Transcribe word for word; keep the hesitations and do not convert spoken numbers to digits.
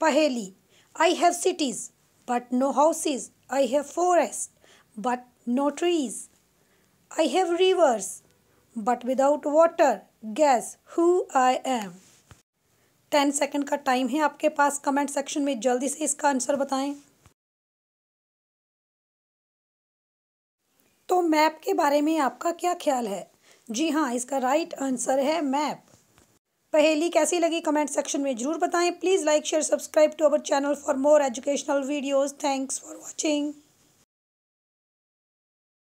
पहेली, I have cities but no houses. I have forests but no trees. I have rivers but without water. Guess who I am. Ten second का time है आपके पास, comment section में जल्दी से इसका answer बताएं। तो मैप के बारे में आपका क्या ख्याल है? जी हाँ, इसका राइट आंसर है मैप। पहेली कैसी लगी कमेंट सेक्शन में ज़रूर बताएं। Please like sure to subscribe to our channel for more educational videos. Thanks for watching.